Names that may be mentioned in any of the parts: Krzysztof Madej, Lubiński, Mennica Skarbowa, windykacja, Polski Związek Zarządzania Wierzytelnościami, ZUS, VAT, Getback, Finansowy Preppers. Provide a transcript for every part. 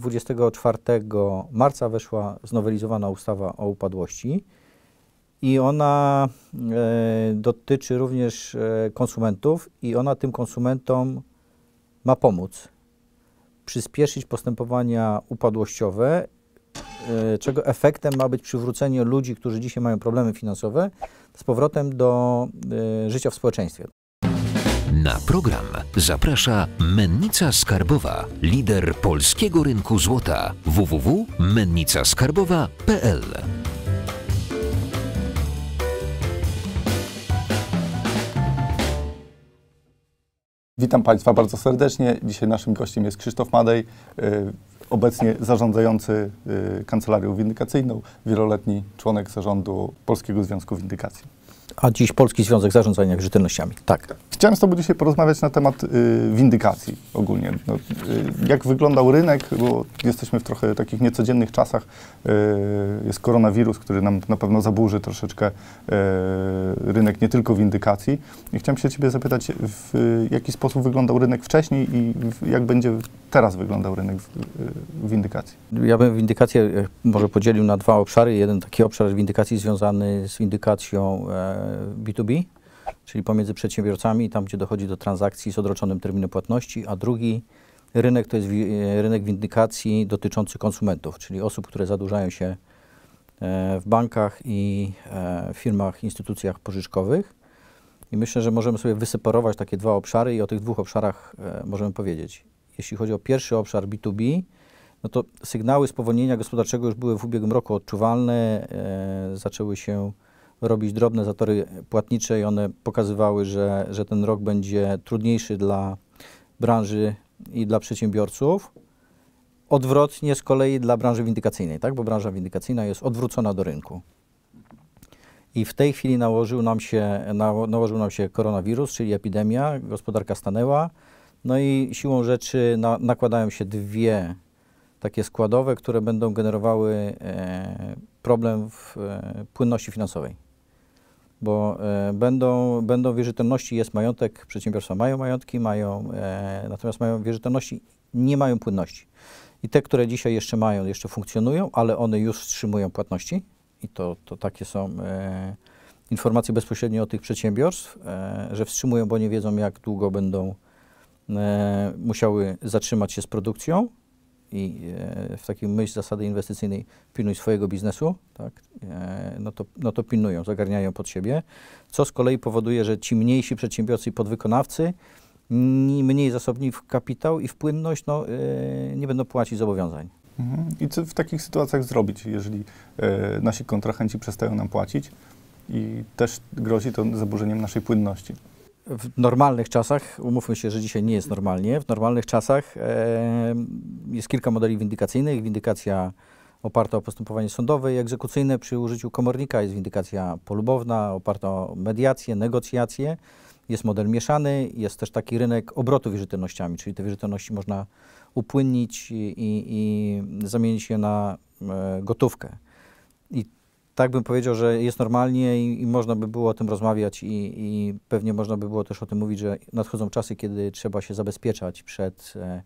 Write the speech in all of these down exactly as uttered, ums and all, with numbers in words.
dwudziestego czwartego marca weszła znowelizowana ustawa o upadłości i ona e, dotyczy również e, konsumentów i ona tym konsumentom ma pomóc przyspieszyć postępowania upadłościowe, e, czego efektem ma być przywrócenie ludzi, którzy dzisiaj mają problemy finansowe, z powrotem do e, życia w społeczeństwie. Na program zaprasza Mennica Skarbowa, lider polskiego rynku złota. w w w kropka mennica skarbowa kropka p l Witam Państwa bardzo serdecznie. Dzisiaj naszym gościem jest Krzysztof Madej, yy, obecnie zarządzający yy, kancelarią windykacyjną, wieloletni członek zarządu Polskiego Związku Windykacji. A dziś Polski Związek Zarządzania Wierzytelnościami. Tak. Chciałem z Tobą dzisiaj porozmawiać na temat y, windykacji ogólnie. No, y, jak wyglądał rynek, bo jesteśmy w trochę takich niecodziennych czasach. Y, jest koronawirus, który nam na pewno zaburzy troszeczkę y, rynek nie tylko windykacji. I chciałem się Ciebie zapytać, w y, jaki sposób wyglądał rynek wcześniej i w, jak będzie teraz wyglądał rynek w, y, windykacji. Ja bym windykację może podzielił na dwa obszary. Jeden taki obszar windykacji związany z windykacją e, bi tu bi, czyli pomiędzy przedsiębiorcami, tam gdzie dochodzi do transakcji z odroczonym terminem płatności, a drugi rynek to jest wi rynek windykacji dotyczący konsumentów, czyli osób, które zadłużają się e, w bankach i e, firmach, instytucjach pożyczkowych. I myślę, że możemy sobie wyseparować takie dwa obszary i o tych dwóch obszarach e, możemy powiedzieć. Jeśli chodzi o pierwszy obszar bi tu bi, no to sygnały spowolnienia gospodarczego już były w ubiegłym roku odczuwalne, e, zaczęły się robić drobne zatory płatnicze i one pokazywały, że, że ten rok będzie trudniejszy dla branży i dla przedsiębiorców. Odwrotnie z kolei dla branży windykacyjnej, tak? Bo branża windykacyjna jest odwrócona do rynku. I w tej chwili nałożył nam się, nałożył nam się koronawirus, czyli epidemia, gospodarka stanęła. No i siłą rzeczy na, nakładają się dwie takie składowe, które będą generowały e, problem w e, płynności finansowej. Bo e, będą, będą wierzytelności, jest majątek, przedsiębiorstwa mają majątki, mają, e, natomiast mają wierzytelności, nie mają płynności. I te, które dzisiaj jeszcze mają, jeszcze funkcjonują, ale one już wstrzymują płatności i to, to takie są e, informacje bezpośrednio od tych przedsiębiorstw, e, że wstrzymują, bo nie wiedzą, jak długo będą e, musiały zatrzymać się z produkcją i e, w takiej myśl zasady inwestycyjnej pilnuj swojego biznesu, tak? e, no, to, no to pilnują, zagarniają pod siebie, co z kolei powoduje, że ci mniejsi przedsiębiorcy i podwykonawcy, mniej zasobni w kapitał i w płynność, no, e, nie będą płacić zobowiązań. Mhm. I co w takich sytuacjach zrobić, jeżeli e, nasi kontrahenci przestają nam płacić i też grozi to zaburzeniem naszej płynności? W normalnych czasach, umówmy się, że dzisiaj nie jest normalnie, w normalnych czasach e, jest kilka modeli windykacyjnych. Windykacja oparta o postępowanie sądowe i egzekucyjne przy użyciu komornika, jest windykacja polubowna, oparta o mediację, negocjacje, jest model mieszany, jest też taki rynek obrotu wierzytelnościami, czyli te wierzytelności można upłynnić i, i, i zamienić je na e, gotówkę. I tak bym powiedział, że jest normalnie i, i można by było o tym rozmawiać i, i pewnie można by było też o tym mówić, że nadchodzą czasy, kiedy trzeba się zabezpieczać przed e,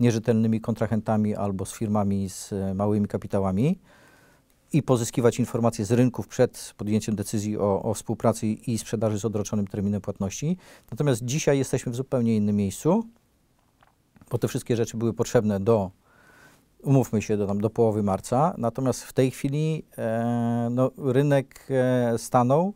nierzetelnymi kontrahentami albo z firmami z e, małymi kapitałami i pozyskiwać informacje z rynków przed podjęciem decyzji o, o współpracy i sprzedaży z odroczonym terminem płatności. Natomiast dzisiaj jesteśmy w zupełnie innym miejscu, bo te wszystkie rzeczy były potrzebne do, umówmy się, do, tam, do połowy marca, natomiast w tej chwili e, no, rynek e, stanął,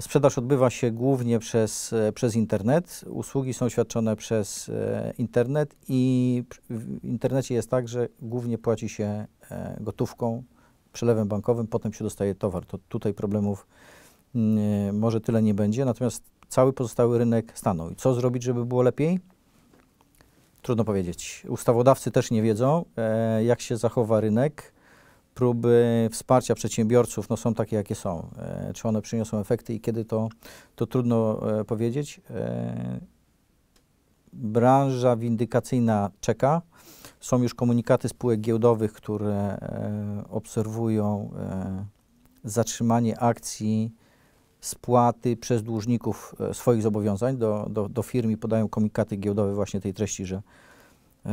sprzedaż odbywa się głównie przez, e, przez internet, usługi są świadczone przez e, internet i w internecie jest tak, że głównie płaci się e, gotówką, przelewem bankowym, potem się dostaje towar, to tutaj problemów y, może tyle nie będzie, natomiast cały pozostały rynek stanął. I co zrobić, żeby było lepiej? Trudno powiedzieć. Ustawodawcy też nie wiedzą, e, jak się zachowa rynek. Próby wsparcia przedsiębiorców no, są takie, jakie są. E, czy one przyniosą efekty i kiedy, to, to trudno e, powiedzieć. E, branża windykacyjna czeka. Są już komunikaty spółek giełdowych, które e, obserwują e, zatrzymanie akcji, spłaty przez dłużników swoich zobowiązań do, do, do firm i podają komunikaty giełdowe właśnie tej treści, że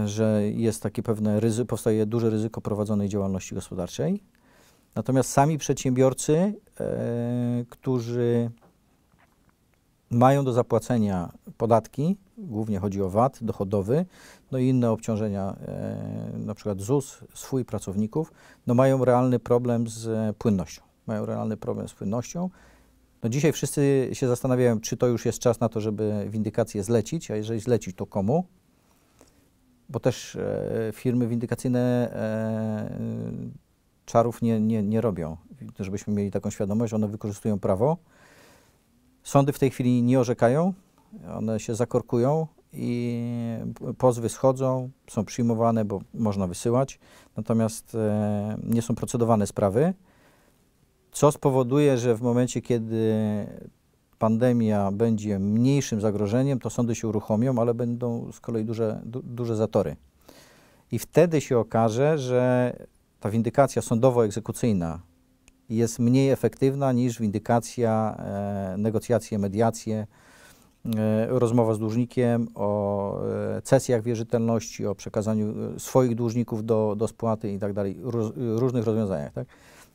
że jest takie pewne ryzyko, powstaje duże ryzyko prowadzonej działalności gospodarczej. Natomiast sami przedsiębiorcy, e, którzy mają do zapłacenia podatki, głównie chodzi o V A T dochodowy, no i inne obciążenia, e, na przykład Z U S, swój pracowników, no mają realny problem z płynnością. Mają realny problem z płynnością. No dzisiaj wszyscy się zastanawiają, czy to już jest czas na to, żeby windykację zlecić, a jeżeli zlecić, to komu? Bo też e, firmy windykacyjne e, czarów nie, nie, nie robią, żebyśmy mieli taką świadomość, one wykorzystują prawo. Sądy w tej chwili nie orzekają, one się zakorkują i pozwy schodzą, są przyjmowane, bo można wysyłać, natomiast e, nie są procedowane sprawy, co spowoduje, że w momencie, kiedy pandemia będzie mniejszym zagrożeniem, to sądy się uruchomią, ale będą z kolei duże, du, duże zatory. I wtedy się okaże, że ta windykacja sądowo-egzekucyjna jest mniej efektywna niż windykacja, e, negocjacje, mediacje, e, rozmowa z dłużnikiem o e, cesjach wierzytelności, o przekazaniu swoich dłużników do, do spłaty i tak dalej, roz, różnych rozwiązaniach. Tak?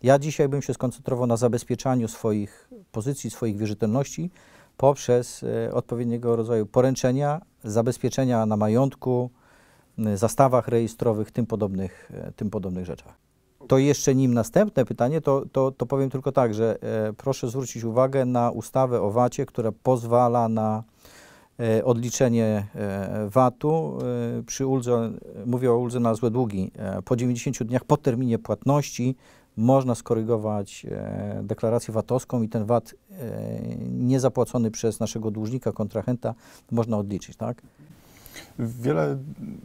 Ja dzisiaj bym się skoncentrował na zabezpieczaniu swoich pozycji, swoich wierzytelności poprzez e, odpowiedniego rodzaju poręczenia, zabezpieczenia na majątku, zastawach rejestrowych, tym podobnych, tym podobnych rzeczach. To jeszcze nim następne pytanie, to, to, to powiem tylko tak, że e, proszę zwrócić uwagę na ustawę o V A T-ie, która pozwala na e, odliczenie e, V A T-u e, przy uldze, mówię o uldze na złe długi, e, po dziewięćdziesięciu dniach po terminie płatności można skorygować e, deklarację V A T-owską i ten V A T e, niezapłacony przez naszego dłużnika, kontrahenta można odliczyć, tak? Wiele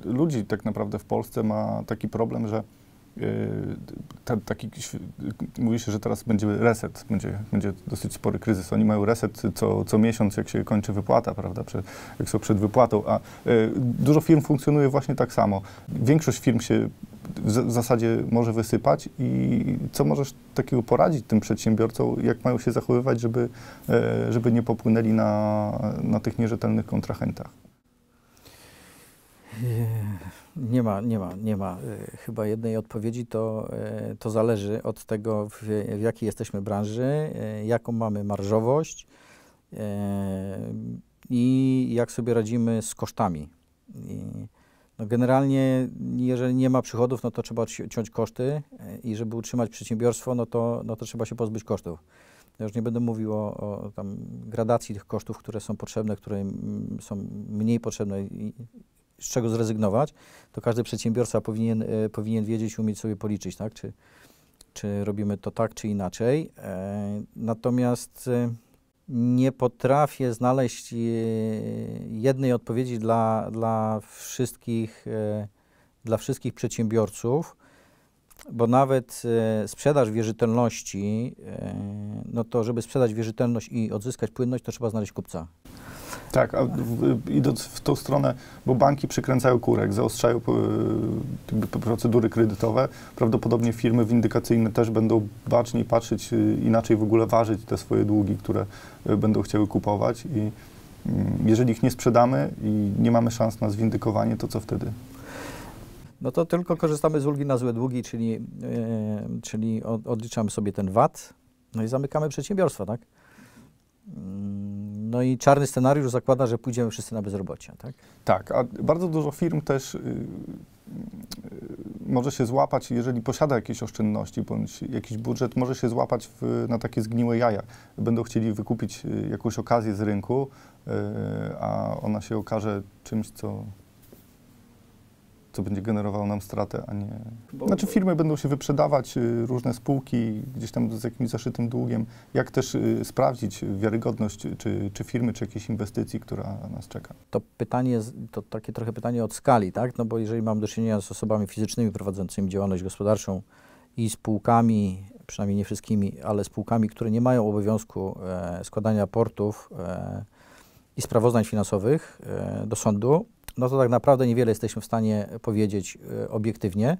ludzi tak naprawdę w Polsce ma taki problem, że yy, te, taki, mówi się, że teraz będzie reset, będzie, będzie dosyć spory kryzys. Oni mają reset co, co miesiąc, jak się kończy wypłata, prawda, przed, jak są przed wypłatą, a yy, dużo firm funkcjonuje właśnie tak samo. Większość firm się w, w zasadzie może wysypać i co możesz takiego poradzić tym przedsiębiorcom, jak mają się zachowywać, żeby, yy, żeby nie popłynęli na, na tych nierzetelnych kontrahentach? Nie ma, nie ma, nie ma chyba jednej odpowiedzi, to, to zależy od tego, w, w jakiej jesteśmy branży, jaką mamy marżowość i jak sobie radzimy z kosztami. I no generalnie, jeżeli nie ma przychodów, no to trzeba ciąć koszty i żeby utrzymać przedsiębiorstwo, no to, no to trzeba się pozbyć kosztów. Ja już nie będę mówił o, o tam gradacji tych kosztów, które są potrzebne, które są mniej potrzebne i, z czego zrezygnować, to każdy przedsiębiorca powinien, e, powinien wiedzieć, umieć sobie policzyć, tak? Czy, czy robimy to tak, czy inaczej. E, natomiast e, nie potrafię znaleźć e, jednej odpowiedzi dla, dla, wszystkich, e, dla wszystkich przedsiębiorców, bo nawet e, sprzedaż wierzytelności, e, no to żeby sprzedać wierzytelność i odzyskać płynność, to trzeba znaleźć kupca. Tak, a w, idąc w tą stronę, bo banki przykręcają kurek, zaostrzają y, procedury kredytowe, prawdopodobnie firmy windykacyjne też będą baczniej patrzeć, y, inaczej w ogóle ważyć te swoje długi, które y, będą chciały kupować i y, jeżeli ich nie sprzedamy i nie mamy szans na zwindykowanie, to co wtedy? No to tylko korzystamy z ulgi na złe długi, czyli, y, czyli od, odliczamy sobie ten V A T, no i zamykamy przedsiębiorstwa, tak? No i czarny scenariusz zakłada, że pójdziemy wszyscy na bezrobocie, tak? Tak, a bardzo dużo firm też y, y, może się złapać, jeżeli posiada jakieś oszczędności bądź jakiś budżet, może się złapać w, na takie zgniłe jaja. Będą chcieli wykupić y, jakąś okazję z rynku, y, a ona się okaże czymś, co, co będzie generowało nam stratę, a nie... Znaczy firmy będą się wyprzedawać, y, różne spółki gdzieś tam z jakimś zaszytym długiem. Jak też y, sprawdzić wiarygodność czy, czy firmy, czy jakiejś inwestycji, która nas czeka? To pytanie, to takie trochę pytanie od skali, tak? No bo jeżeli mam do czynienia z osobami fizycznymi prowadzącymi działalność gospodarczą i spółkami, przynajmniej nie wszystkimi, ale spółkami, które nie mają obowiązku e, składania raportów e, i sprawozdań finansowych e, do sądu, no to tak naprawdę niewiele jesteśmy w stanie powiedzieć y, obiektywnie.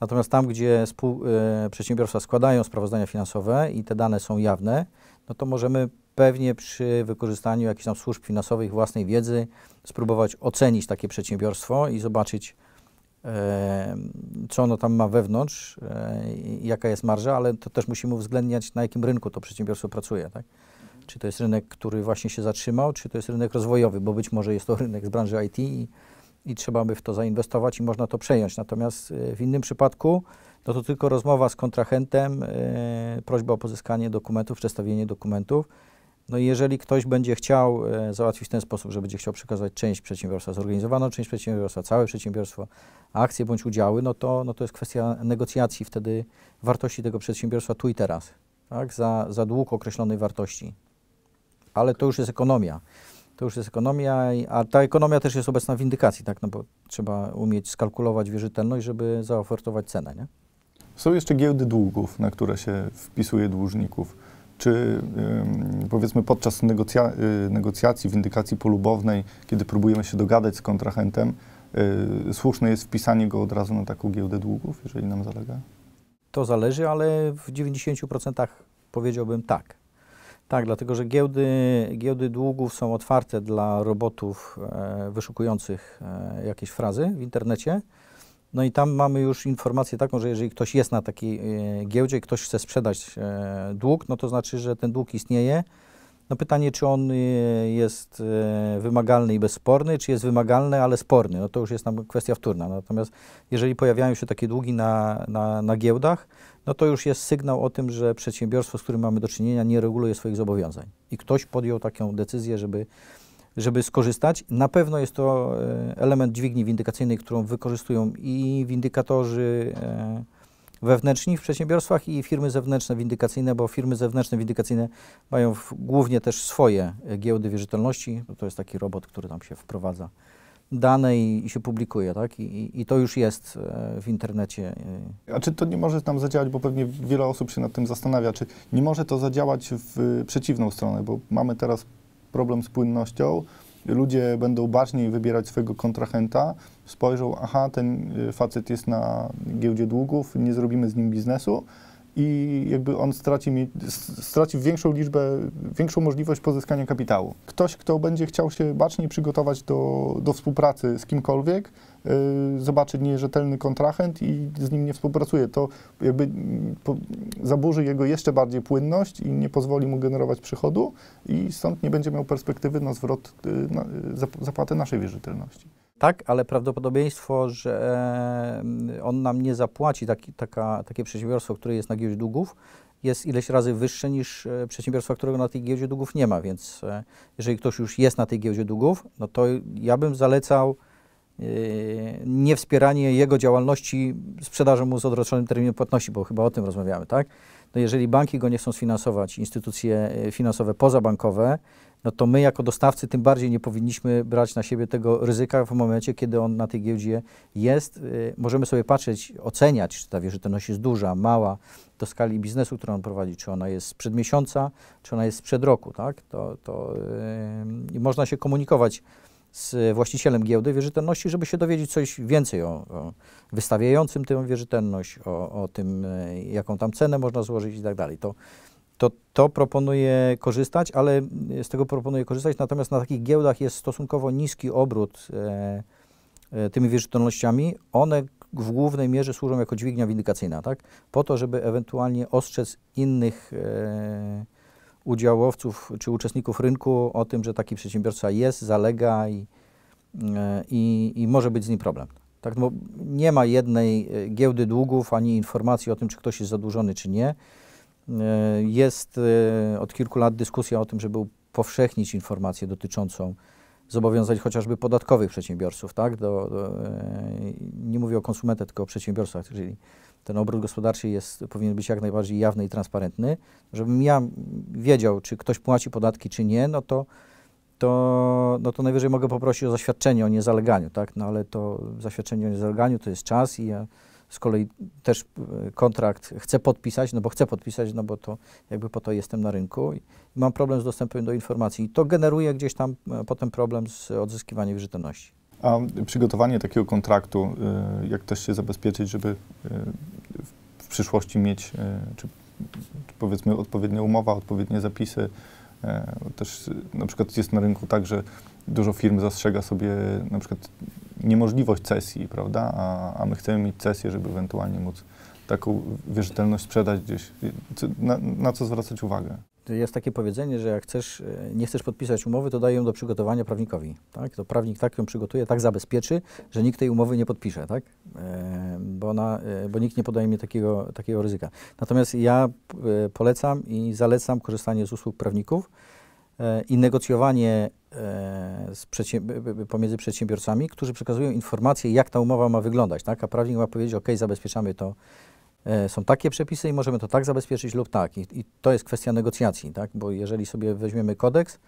Natomiast tam, gdzie spół, y, przedsiębiorstwa składają sprawozdania finansowe i te dane są jawne, no to możemy pewnie przy wykorzystaniu jakichś tam służb finansowych, własnej wiedzy, spróbować ocenić takie przedsiębiorstwo i zobaczyć, e, co ono tam ma wewnątrz, e, jaka jest marża, ale to też musimy uwzględniać, na jakim rynku to przedsiębiorstwo pracuje, tak? Czy to jest rynek, który właśnie się zatrzymał, czy to jest rynek rozwojowy, bo być może jest to rynek z branży I T i, i trzeba by w to zainwestować i można to przejąć. Natomiast w innym przypadku no to tylko rozmowa z kontrahentem, e, prośba o pozyskanie dokumentów, przedstawienie dokumentów. No i jeżeli ktoś będzie chciał e, załatwić w ten sposób, że będzie chciał przekazać część przedsiębiorstwa, zorganizowaną część przedsiębiorstwa, całe przedsiębiorstwo, akcje bądź udziały, no to, no to jest kwestia negocjacji wtedy wartości tego przedsiębiorstwa tu i teraz, tak? Za, za dług określonej wartości. Ale to już jest ekonomia. To już jest ekonomia, a ta ekonomia też jest obecna w windykacji, tak? No bo trzeba umieć skalkulować wierzytelność, żeby zaofertować cenę, nie? Są jeszcze giełdy długów, na które się wpisuje dłużników. Czy y, powiedzmy podczas negocja y, negocjacji, windykacji polubownej, kiedy próbujemy się dogadać z kontrahentem, y, słuszne jest wpisanie go od razu na taką giełdę długów, jeżeli nam zalega? To zależy, ale w dziewięćdziesięciu procentach powiedziałbym tak. Tak, dlatego że giełdy, giełdy długów są otwarte dla robotów e, wyszukujących e, jakieś frazy w internecie. No i tam mamy już informację taką, że jeżeli ktoś jest na takiej e, giełdzie i ktoś chce sprzedać e, dług, no to znaczy, że ten dług istnieje. No pytanie, czy on e, jest e, wymagalny i bezsporny, czy jest wymagalny, ale sporny. No to już jest tam kwestia wtórna. Natomiast jeżeli pojawiają się takie długi na, na, na giełdach, no to już jest sygnał o tym, że przedsiębiorstwo, z którym mamy do czynienia, nie reguluje swoich zobowiązań. I ktoś podjął taką decyzję, żeby... żeby skorzystać. Na pewno jest to element dźwigni windykacyjnej, którą wykorzystują i windykatorzy wewnętrzni w przedsiębiorstwach i firmy zewnętrzne windykacyjne, bo firmy zewnętrzne windykacyjne mają w, głównie też swoje giełdy wierzytelności. To jest taki robot, który tam się wprowadza dane i, i się publikuje, tak? I, I to już jest w internecie. A czy to nie może tam zadziałać, bo pewnie wiele osób się nad tym zastanawia, czy nie może to zadziałać w przeciwną stronę, bo mamy teraz problem z płynnością, ludzie będą baczniej wybierać swojego kontrahenta, spojrzą, aha, ten facet jest na giełdzie długów, nie zrobimy z nim biznesu i jakby on straci, straci większą liczbę, większą możliwość pozyskania kapitału. Ktoś, kto będzie chciał się baczniej przygotować do, do współpracy z kimkolwiek, yy, zobaczy nierzetelny kontrahent i z nim nie współpracuje. To jakby po, zaburzy jego jeszcze bardziej płynność i nie pozwoli mu generować przychodu i stąd nie będzie miał perspektywy na zwrot, yy, na, zapłatę naszej wierzytelności. Tak, ale prawdopodobieństwo, że on nam nie zapłaci, taki, taka, takie przedsiębiorstwo, które jest na giełdzie długów, jest ileś razy wyższe niż przedsiębiorstwa, którego na tej giełdzie długów nie ma, więc jeżeli ktoś już jest na tej giełdzie długów, no to ja bym zalecał yy, niewspieranie jego działalności sprzedażą mu z odroczonym terminem płatności, bo chyba o tym rozmawiamy, tak? No jeżeli banki go nie chcą sfinansować, instytucje finansowe pozabankowe, no to my jako dostawcy tym bardziej nie powinniśmy brać na siebie tego ryzyka w momencie, kiedy on na tej giełdzie jest. Yy, możemy sobie patrzeć, oceniać, czy ta wierzytelność jest duża, mała, do skali biznesu, którą on prowadzi, czy ona jest sprzed miesiąca, czy ona jest sprzed roku, tak? To, to yy, można się komunikować z właścicielem giełdy wierzytelności, żeby się dowiedzieć coś więcej o, o wystawiającym tę wierzytelność, o, o tym, yy, jaką tam cenę można złożyć i tak dalej. To, To, to proponuję korzystać, ale z tego proponuję korzystać, natomiast na takich giełdach jest stosunkowo niski obrót e, e, tymi wierzytelnościami. One w głównej mierze służą jako dźwignia windykacyjna, tak? Po to, żeby ewentualnie ostrzec innych e, udziałowców czy uczestników rynku o tym, że taki przedsiębiorca jest, zalega i, e, i, i może być z nim problem. Tak? Bo nie ma jednej giełdy długów ani informacji o tym, czy ktoś jest zadłużony, czy nie. Jest od kilku lat dyskusja o tym, żeby upowszechnić informację dotyczącą zobowiązań chociażby podatkowych przedsiębiorców, tak? Do, do, nie mówię o konsumentach, tylko o przedsiębiorcach, czyli ten obrót gospodarczy jest, powinien być jak najbardziej jawny i transparentny. Żebym ja wiedział, czy ktoś płaci podatki, czy nie, no to, to, no to najwyżej mogę poprosić o zaświadczenie o niezaleganiu, tak? No ale to zaświadczenie o niezaleganiu to jest czas i ja z kolei też kontrakt chcę podpisać, no bo chcę podpisać, no bo to jakby po to jestem na rynku i mam problem z dostępem do informacji. I to generuje gdzieś tam potem problem z odzyskiwaniem wierzytelności. A przygotowanie takiego kontraktu, jak też się zabezpieczyć, żeby w przyszłości mieć, czy powiedzmy odpowiednia umowa, odpowiednie zapisy, Też na przykład jest na rynku tak, że dużo firm zastrzega sobie na przykład niemożliwość cesji, prawda, a, a my chcemy mieć cesję, żeby ewentualnie móc taką wierzytelność sprzedać gdzieś. Na, na co zwracać uwagę? Jest takie powiedzenie, że jak chcesz, nie chcesz podpisać umowy, to daj ją do przygotowania prawnikowi. Tak? To prawnik tak ją przygotuje, tak zabezpieczy, że nikt tej umowy nie podpisze, tak? E, bo, ona, e, bo nikt nie podaje mi takiego, takiego ryzyka. Natomiast ja e, polecam i zalecam korzystanie z usług prawników e, i negocjowanie e, z przedsiębior- pomiędzy przedsiębiorcami, którzy przekazują informacje, jak ta umowa ma wyglądać. Tak? A prawnik ma powiedzieć, ok, zabezpieczamy to. Są takie przepisy i możemy to tak zabezpieczyć lub tak. I, i to jest kwestia negocjacji, tak? Bo jeżeli sobie weźmiemy kodeks,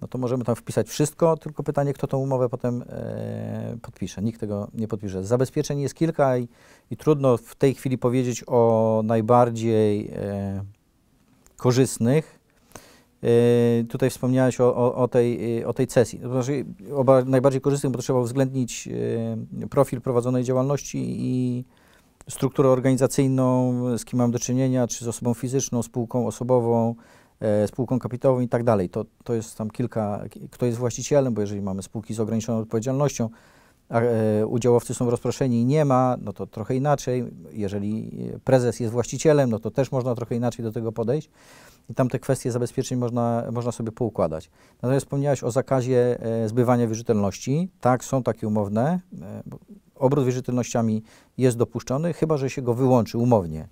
no to możemy tam wpisać wszystko, tylko pytanie, kto tą umowę potem e, podpisze. Nikt tego nie podpisze. Zabezpieczeń jest kilka i, i trudno w tej chwili powiedzieć o najbardziej e, korzystnych. E, tutaj wspomniałeś o, o, o, tej, o tej cesji. To znaczy, o najbardziej korzystnych, bo trzeba uwzględnić e, profil prowadzonej działalności i strukturę organizacyjną, z kim mam do czynienia, czy z osobą fizyczną, spółką osobową, e, spółką kapitałową i tak dalej. To, to jest tam kilka, kto jest właścicielem, bo jeżeli mamy spółki z ograniczoną odpowiedzialnością, a e, udziałowcy są rozproszeni i nie ma, no to trochę inaczej. Jeżeli prezes jest właścicielem, no to też można trochę inaczej do tego podejść i tam te kwestie zabezpieczeń można, można sobie poukładać. Natomiast wspomniałeś o zakazie e, zbywania wierzytelności. Tak, są takie umowne. E, bo obrót wierzytelnościami jest dopuszczony, chyba że się go wyłączy umownie.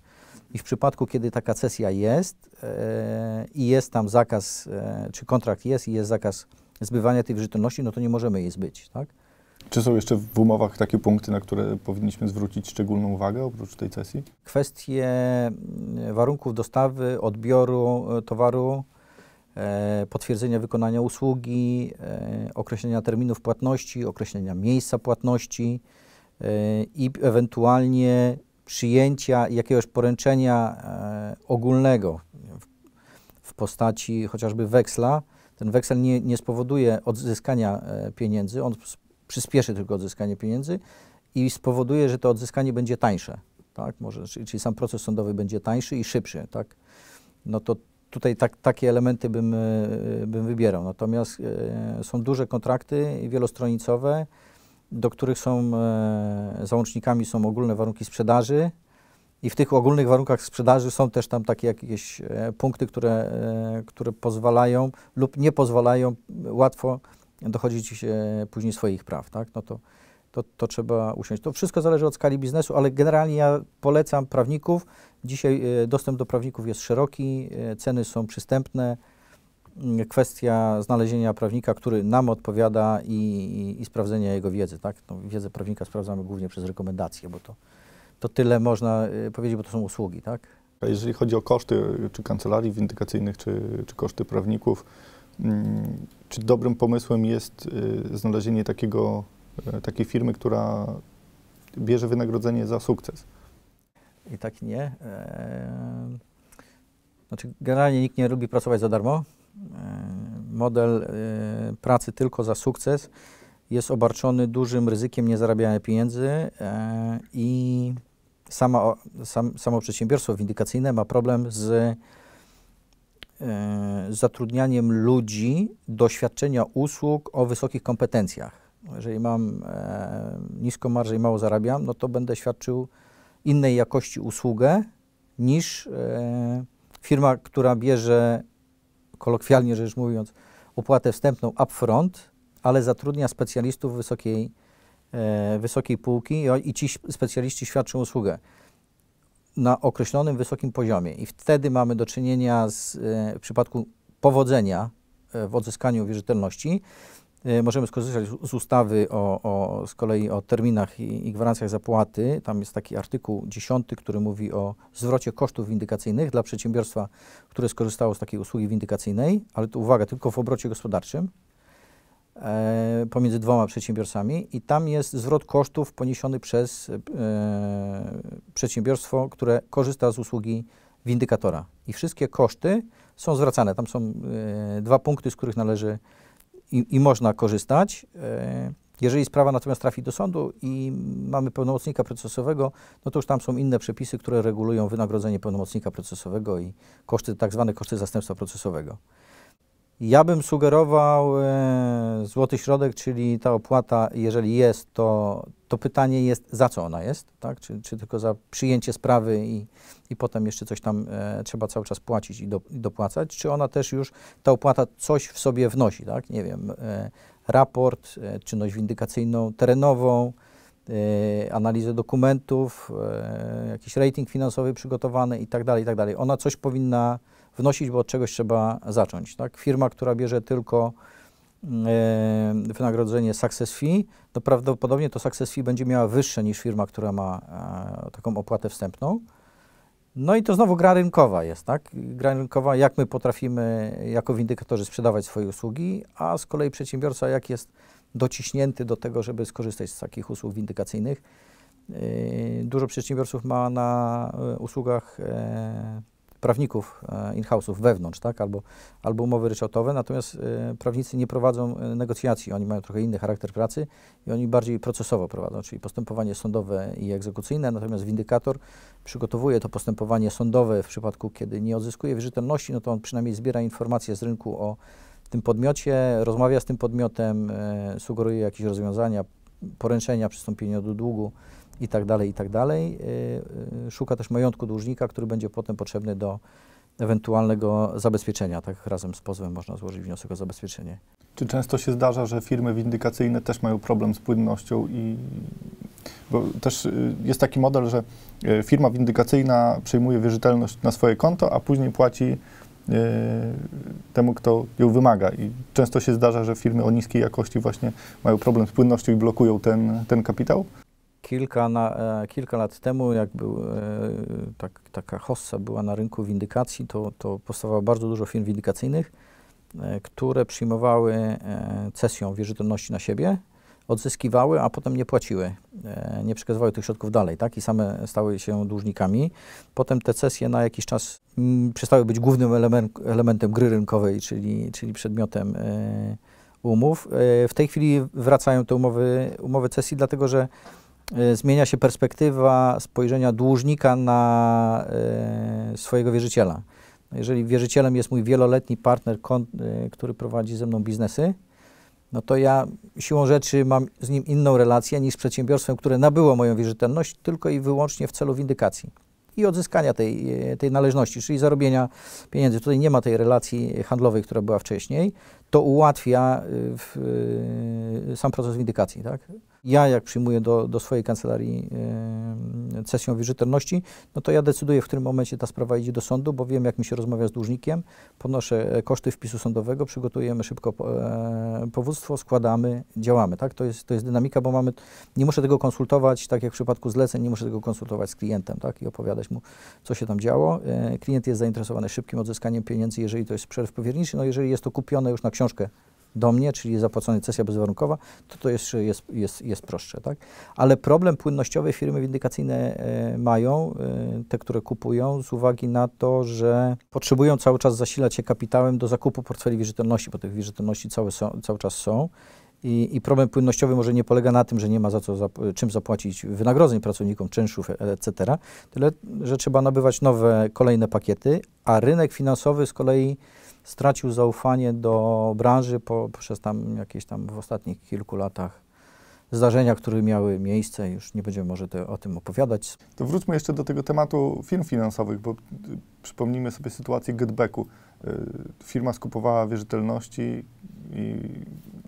I w przypadku, kiedy taka cesja jest e, i jest tam zakaz, e, czy kontrakt jest i jest zakaz zbywania tej wierzytelności, no to nie możemy jej zbyć, tak? Czy są jeszcze w umowach takie punkty, na które powinniśmy zwrócić szczególną uwagę oprócz tej cesji? Kwestie warunków dostawy, odbioru towaru, e, potwierdzenia wykonania usługi, e, określenia terminów płatności, określenia miejsca płatności, i ewentualnie przyjęcia jakiegoś poręczenia ogólnego w postaci chociażby weksla. Ten weksel nie, nie spowoduje odzyskania pieniędzy, on przyspieszy tylko odzyskanie pieniędzy i spowoduje, że to odzyskanie będzie tańsze, tak? Może, czyli sam proces sądowy będzie tańszy i szybszy, tak? No to tutaj tak, takie elementy bym, bym wybierał. Natomiast są duże kontrakty wielostronicowe, do których są e, załącznikami są ogólne warunki sprzedaży i w tych ogólnych warunkach sprzedaży są też tam takie jakieś e, punkty, które, e, które pozwalają lub nie pozwalają łatwo dochodzić e, później swoich praw, tak? No to, to, to trzeba usiąść. To wszystko zależy od skali biznesu, ale generalnie ja polecam prawników. Dzisiaj e, dostęp do prawników jest szeroki, e, ceny są przystępne. Kwestia znalezienia prawnika, który nam odpowiada i, i, i sprawdzenia jego wiedzy, tak? No, wiedzę prawnika sprawdzamy głównie przez rekomendacje, bo to, to tyle można powiedzieć, bo to są usługi, tak? A jeżeli chodzi o koszty czy kancelarii windykacyjnych, czy, czy koszty prawników, czy dobrym pomysłem jest znalezienie takiego, takiej firmy, która bierze wynagrodzenie za sukces? I tak nie. Znaczy, generalnie nikt nie lubi pracować za darmo. Model y, pracy tylko za sukces jest obarczony dużym ryzykiem niezarabiania pieniędzy y, i sama, sam, samo przedsiębiorstwo windykacyjne ma problem z y, zatrudnianiem ludzi do świadczenia usług o wysokich kompetencjach. Jeżeli mam y, niską marżę i mało zarabiam, no to będę świadczył innej jakości usługę niż y, firma, która bierze kolokwialnie rzecz mówiąc, opłatę wstępną upfront, ale zatrudnia specjalistów wysokiej, e, wysokiej półki i, i ci specjaliści świadczą usługę na określonym, wysokim poziomie. I wtedy mamy do czynienia z, e, w przypadku powodzenia e, w odzyskaniu wierzytelności. E, możemy skorzystać z, z ustawy o, o, z kolei o terminach i, i gwarancjach zapłaty. Tam jest taki artykuł dziesiąty, który mówi o zwrocie kosztów windykacyjnych dla przedsiębiorstwa, które skorzystało z takiej usługi windykacyjnej, ale to uwaga, tylko w obrocie gospodarczym e, pomiędzy dwoma przedsiębiorcami i tam jest zwrot kosztów poniesiony przez e, przedsiębiorstwo, które korzysta z usługi windykatora. I wszystkie koszty są zwracane. Tam są e, dwa punkty, z których należy I, i można korzystać. Jeżeli sprawa natomiast trafi do sądu i mamy pełnomocnika procesowego, no to już tam są inne przepisy, które regulują wynagrodzenie pełnomocnika procesowego i koszty, tak zwane koszty zastępstwa procesowego. Ja bym sugerował e, złoty środek, czyli ta opłata, jeżeli jest, to, to pytanie jest, za co ona jest, tak? Czy, czy tylko za przyjęcie sprawy i, i potem jeszcze coś tam e, trzeba cały czas płacić i, do, i dopłacać, czy ona też już, ta opłata coś w sobie wnosi, tak? Nie wiem, e, raport, e, czynność windykacyjną, terenową, e, analizę dokumentów, e, jakiś rating finansowy przygotowany i tak dalej, i tak dalej. Ona coś powinna wnosić, bo od czegoś trzeba zacząć, tak? Firma, która bierze tylko e, wynagrodzenie success fee, to prawdopodobnie to success fee będzie miała wyższe niż firma, która ma e, taką opłatę wstępną. No i to znowu gra rynkowa jest, tak? Gra rynkowa, jak my potrafimy jako windykatorzy sprzedawać swoje usługi, a z kolei przedsiębiorca jak jest dociśnięty do tego, żeby skorzystać z takich usług windykacyjnych. E, dużo przedsiębiorców ma na e, usługach e, prawników in-house'ów wewnątrz, tak? albo, albo umowy ryczałtowe, natomiast y, prawnicy nie prowadzą negocjacji, oni mają trochę inny charakter pracy i oni bardziej procesowo prowadzą, czyli postępowanie sądowe i egzekucyjne, natomiast windykator przygotowuje to postępowanie sądowe w przypadku, kiedy nie odzyskuje wierzytelności, no to on przynajmniej zbiera informacje z rynku o tym podmiocie, rozmawia z tym podmiotem, y, sugeruje jakieś rozwiązania, poręczenia, przystąpienia do długu i tak dalej, i tak dalej. Szuka też majątku dłużnika, który będzie potem potrzebny do ewentualnego zabezpieczenia. Tak razem z pozwem można złożyć wniosek o zabezpieczenie. Czy często się zdarza, że firmy windykacyjne też mają problem z płynnością? I bo też jest taki model, że firma windykacyjna przyjmuje wierzytelność na swoje konto, a później płaci temu, kto ją wymaga. I często się zdarza, że firmy o niskiej jakości właśnie mają problem z płynnością i blokują ten, ten kapitał? Kilka, na, kilka lat temu, jak był, tak, taka hossa była na rynku windykacji, to, to powstawało bardzo dużo firm windykacyjnych, które przyjmowały cesją wierzytelności na siebie, odzyskiwały, a potem nie płaciły, nie przekazywały tych środków dalej, tak? I same stały się dłużnikami. Potem te cesje na jakiś czas przestały być głównym element, elementem gry rynkowej, czyli, czyli przedmiotem umów. W tej chwili wracają te umowy, umowy cesji, dlatego że zmienia się perspektywa spojrzenia dłużnika na e, swojego wierzyciela. Jeżeli wierzycielem jest mój wieloletni partner, kon, e, który prowadzi ze mną biznesy, no to ja siłą rzeczy mam z nim inną relację niż z przedsiębiorstwem, które nabyło moją wierzytelność tylko i wyłącznie w celu windykacji i odzyskania tej, tej należności, czyli zarobienia pieniędzy. Tutaj nie ma tej relacji handlowej, która była wcześniej. To ułatwia w, y, sam proces windykacji, tak? Ja, jak przyjmuję do, do swojej kancelarii y, cesję wierzytelności, no to ja decyduję, w którym momencie ta sprawa idzie do sądu, bo wiem, jak mi się rozmawia z dłużnikiem, ponoszę koszty wpisu sądowego, przygotujemy szybko e, powództwo, składamy, działamy, tak? To jest, to jest dynamika, bo mamy, nie muszę tego konsultować, tak jak w przypadku zleceń, nie muszę tego konsultować z klientem, tak? I opowiadać mu, co się tam działo. E, klient jest zainteresowany szybkim odzyskaniem pieniędzy, jeżeli to jest przelew powierniczy, no jeżeli jest to kupione już na książkę do mnie, czyli zapłacona cesja bezwarunkowa, to to jest, jest, jest, jest prostsze, tak? Ale problem płynnościowy firmy windykacyjne e, mają, e, te, które kupują, z uwagi na to, że potrzebują cały czas zasilać się kapitałem do zakupu portfeli wierzytelności, bo tych wierzytelności cały, są, cały czas są. I, I problem płynnościowy może nie polega na tym, że nie ma za co zap, czym zapłacić wynagrodzeń pracownikom, czynszów, et cetera, tyle, że trzeba nabywać nowe, kolejne pakiety, a rynek finansowy z kolei stracił zaufanie do branży po, przez tam jakieś tam w ostatnich kilku latach zdarzenia, które miały miejsce. Już nie będziemy może te, o tym opowiadać. To wróćmy jeszcze do tego tematu firm finansowych, bo y, przypomnijmy sobie sytuację Getbacku. Y, firma skupowała wierzytelności, i,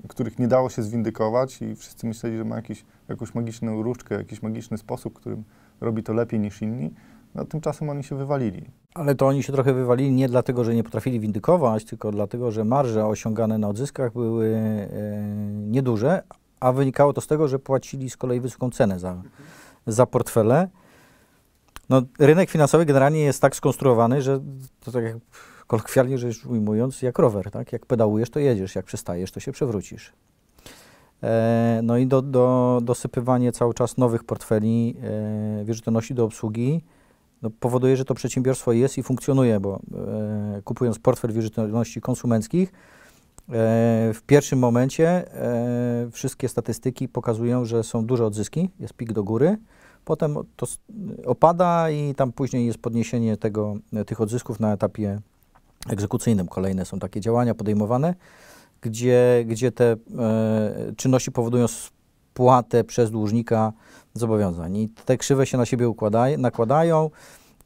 których nie dało się zwindykować i wszyscy myśleli, że ma jakiś, jakąś magiczną różdżkę, jakiś magiczny sposób, którym robi to lepiej niż inni. No tymczasem oni się wywalili. Ale to oni się trochę wywalili nie dlatego, że nie potrafili windykować, tylko dlatego, że marże osiągane na odzyskach były e, nieduże, a wynikało to z tego, że płacili z kolei wysoką cenę za, za portfele. No, rynek finansowy generalnie jest tak skonstruowany, że to tak jak kolokwialnie rzecz ujmując, jak rower, tak? Jak pedałujesz, to jedziesz, jak przystajesz, to się przewrócisz. E, no i do, do, dosypywanie cały czas nowych portfeli e, wierzytelności do obsługi no, powoduje, że to przedsiębiorstwo jest i funkcjonuje, bo e, kupując portfel wierzytelności konsumenckich, e, w pierwszym momencie e, wszystkie statystyki pokazują, że są duże odzyski, jest pik do góry, potem to opada i tam później jest podniesienie tego, tych odzysków na etapie egzekucyjnym. Kolejne są takie działania podejmowane, gdzie, gdzie te e, czynności powodują spłatę przez dłużnika zobowiązań. I te krzywe się na siebie układają, nakładają.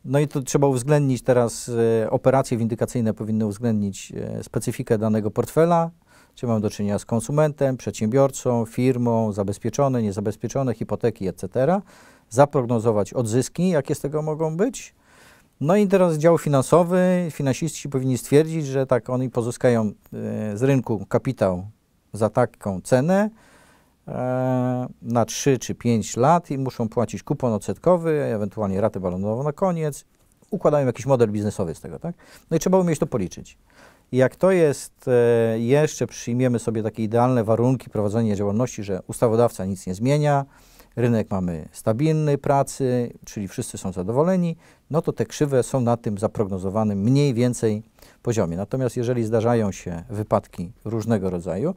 No i to trzeba uwzględnić teraz, e, operacje windykacyjne powinny uwzględnić e, specyfikę danego portfela, czy mamy do czynienia z konsumentem, przedsiębiorcą, firmą, zabezpieczone, niezabezpieczone, hipoteki, et cetera. Zaprognozować odzyski, jakie z tego mogą być. No i teraz dział finansowy, finansiści powinni stwierdzić, że tak oni pozyskają z rynku kapitał za taką cenę na trzy czy pięć lat i muszą płacić kupon odsetkowy, ewentualnie ratę balonową na koniec. Układają jakiś model biznesowy z tego, tak? No i trzeba umieć to policzyć. Jak to jest, jeszcze przyjmiemy sobie takie idealne warunki prowadzenia działalności, że ustawodawca nic nie zmienia, rynek mamy stabilny pracy, czyli wszyscy są zadowoleni, no to te krzywe są na tym zaprognozowanym mniej więcej poziomie. Natomiast jeżeli zdarzają się wypadki różnego rodzaju,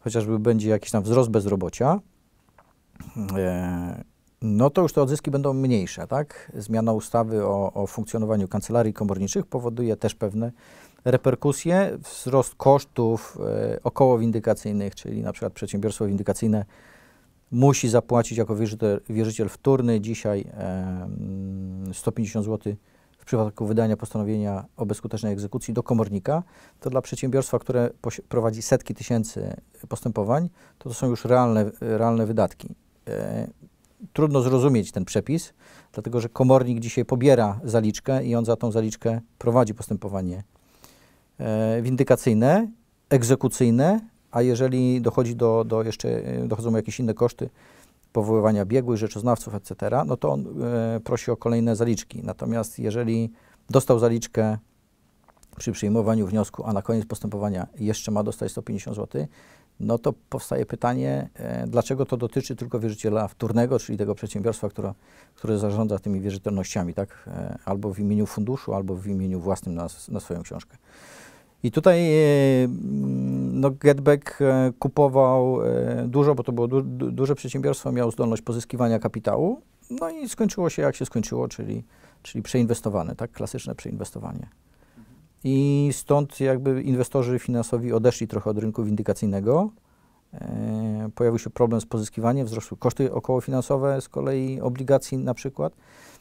chociażby będzie jakiś tam wzrost bezrobocia, e, no to już te odzyski będą mniejsze, tak? Zmiana ustawy o, o funkcjonowaniu kancelarii komorniczych powoduje też pewne reperkusje, wzrost kosztów e, okołowindykacyjnych, czyli na przykład przedsiębiorstwo windykacyjne musi zapłacić jako wierzytel, wierzyciel wtórny dzisiaj e, sto pięćdziesiąt złotych w przypadku wydania postanowienia o bezskutecznej egzekucji do komornika. To dla przedsiębiorstwa, które prowadzi setki tysięcy postępowań, to, to są już realne, realne wydatki. E, trudno zrozumieć ten przepis, dlatego że komornik dzisiaj pobiera zaliczkę i on za tą zaliczkę prowadzi postępowanie e, windykacyjne, egzekucyjne. A jeżeli dochodzi do, do jeszcze, dochodzą jakieś inne koszty powoływania biegłych, rzeczoznawców, et cetera, no to on e, prosi o kolejne zaliczki. Natomiast jeżeli dostał zaliczkę przy przyjmowaniu wniosku, a na koniec postępowania jeszcze ma dostać sto pięćdziesiąt złotych, no to powstaje pytanie, e, dlaczego to dotyczy tylko wierzyciela wtórnego, czyli tego przedsiębiorstwa, które, które zarządza tymi wierzytelnościami, tak? E, albo w imieniu funduszu, albo w imieniu własnym na, na swoją książkę. I tutaj no, Getback kupował dużo, bo to było du duże przedsiębiorstwo, miało zdolność pozyskiwania kapitału, no i skończyło się jak się skończyło, czyli, czyli przeinwestowane, tak, klasyczne przeinwestowanie. I stąd jakby inwestorzy finansowi odeszli trochę od rynku windykacyjnego, e, pojawił się problem z pozyskiwaniem, wzrosły koszty okołofinansowe z kolei obligacji na przykład.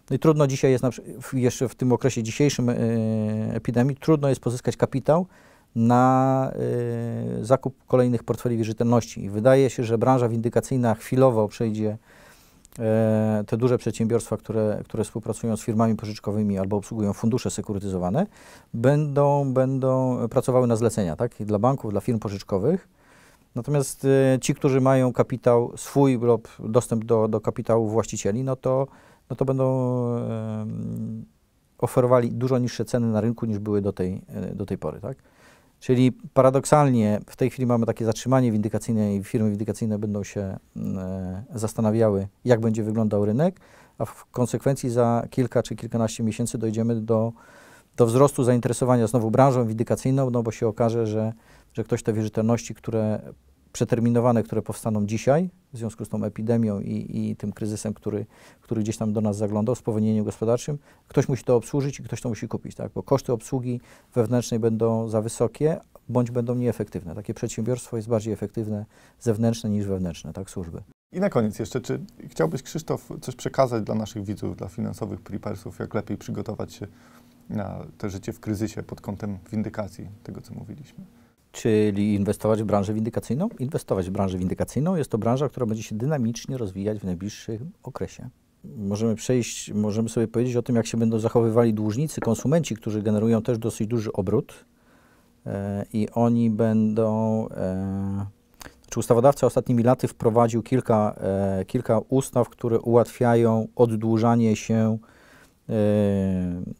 No i trudno dzisiaj jest, na, jeszcze w tym okresie dzisiejszym y, epidemii, trudno jest pozyskać kapitał na y, zakup kolejnych portfeli wierzytelności. I wydaje się, że branża windykacyjna chwilowo przejdzie y, te duże przedsiębiorstwa, które, które współpracują z firmami pożyczkowymi albo obsługują fundusze sekurytyzowane, będą, będą pracowały na zlecenia, tak? I dla banków, dla firm pożyczkowych. Natomiast y, ci, którzy mają kapitał swój lub dostęp do, do kapitału właścicieli, no to no to będą e, oferowali dużo niższe ceny na rynku niż były do tej, e, do tej pory, tak? Czyli paradoksalnie w tej chwili mamy takie zatrzymanie windykacyjne i firmy windykacyjne będą się e, zastanawiały, jak będzie wyglądał rynek, a w konsekwencji za kilka czy kilkanaście miesięcy dojdziemy do, do wzrostu zainteresowania znowu branżą windykacyjną, no bo się okaże, że, że ktoś te wierzytelności, które przeterminowane, które powstaną dzisiaj w związku z tą epidemią i, i tym kryzysem, który, który gdzieś tam do nas zaglądał, spowolnieniem gospodarczym, ktoś musi to obsłużyć i ktoś to musi kupić, tak? Bo koszty obsługi wewnętrznej będą za wysokie, bądź będą nieefektywne. Takie przedsiębiorstwo jest bardziej efektywne zewnętrzne niż wewnętrzne, tak, służby. I na koniec jeszcze, czy chciałbyś, Krzysztof, coś przekazać dla naszych widzów, dla finansowych preparersów, jak lepiej przygotować się na to życie w kryzysie pod kątem windykacji, tego co mówiliśmy? Czyli inwestować w branżę windykacyjną? Inwestować w branżę windykacyjną. Jest to branża, która będzie się dynamicznie rozwijać w najbliższym okresie. Możemy przejść, możemy sobie powiedzieć o tym, jak się będą zachowywali dłużnicy, konsumenci, którzy generują też dosyć duży obrót e, i oni będą... E, czy ustawodawca ostatnimi laty wprowadził kilka, e, kilka ustaw, które ułatwiają oddłużanie się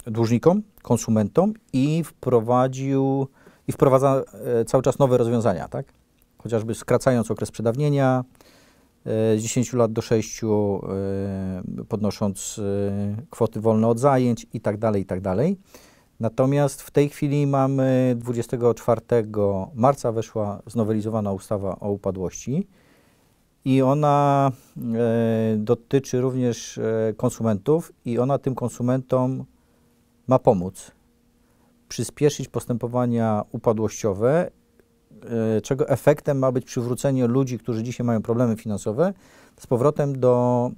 e, dłużnikom, konsumentom i wprowadził... I wprowadza e, cały czas nowe rozwiązania, tak? Chociażby skracając okres przedawnienia e, z dziesięciu lat do sześciu, e, podnosząc e, kwoty wolne od zajęć i tak dalej, i tak dalej. Natomiast w tej chwili mamy dwudziestego czwartego marca weszła znowelizowana ustawa o upadłości i ona e, dotyczy również e, konsumentów i ona tym konsumentom ma pomóc. przyspieszyć postępowania upadłościowe, czego efektem ma być przywrócenie ludzi, którzy dzisiaj mają problemy finansowe, z powrotem do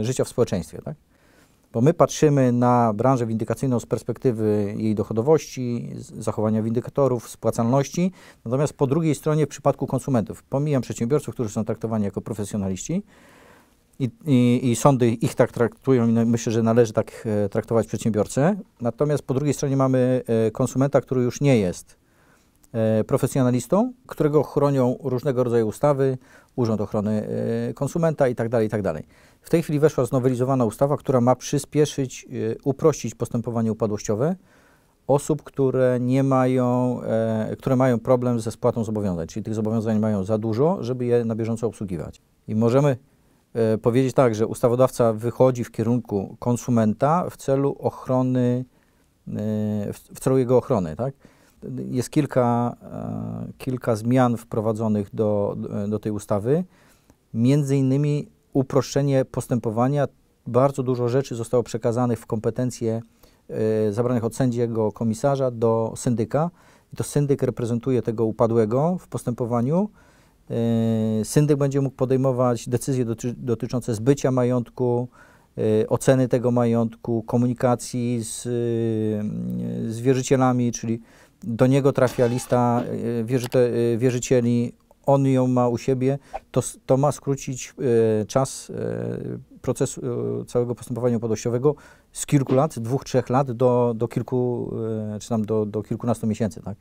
życia w społeczeństwie, tak? Bo my patrzymy na branżę windykacyjną z perspektywy jej dochodowości, zachowania windykatorów, spłacalności, natomiast po drugiej stronie w przypadku konsumentów, pomijam przedsiębiorców, którzy są traktowani jako profesjonaliści i, i, i sądy ich tak traktują i myślę, że należy tak e, traktować przedsiębiorcę, natomiast po drugiej stronie mamy e, konsumenta, który już nie jest e, profesjonalistą, którego chronią różnego rodzaju ustawy, Urząd Ochrony e, Konsumenta itd., itd. W tej chwili weszła znowelizowana ustawa, która ma przyspieszyć, y, uprościć postępowanie upadłościowe osób, które nie mają, e, które mają problem ze spłatą zobowiązań, czyli tych zobowiązań mają za dużo, żeby je na bieżąco obsługiwać. I możemy y, powiedzieć tak, że ustawodawca wychodzi w kierunku konsumenta w celu ochrony, y, w, w celu jego ochrony, tak? Jest kilka, y, kilka zmian wprowadzonych do, do, do tej ustawy, między innymi uproszczenie postępowania. Bardzo dużo rzeczy zostało przekazanych w kompetencje y, zabranych od sędziego komisarza do syndyka. I to syndyk reprezentuje tego upadłego w postępowaniu. Y, syndyk będzie mógł podejmować decyzje doty dotyczące zbycia majątku, y, oceny tego majątku, komunikacji z, y, z wierzycielami, czyli do niego trafia lista y, wierzyte, y, wierzycieli, on ją ma u siebie, to, to ma skrócić y, czas y, procesu y, całego postępowania upadłościowego z kilku lat, dwóch, trzech lat do, do kilku, y, czy tam do, do kilkunastu miesięcy, tak?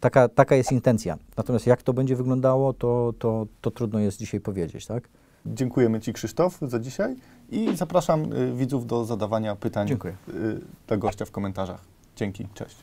Taka, taka jest intencja. Natomiast jak to będzie wyglądało, to, to, to trudno jest dzisiaj powiedzieć, tak? Dziękujemy Ci, Krzysztof, za dzisiaj i zapraszam y, widzów do zadawania pytań y, dla gościa w komentarzach. Dzięki, cześć.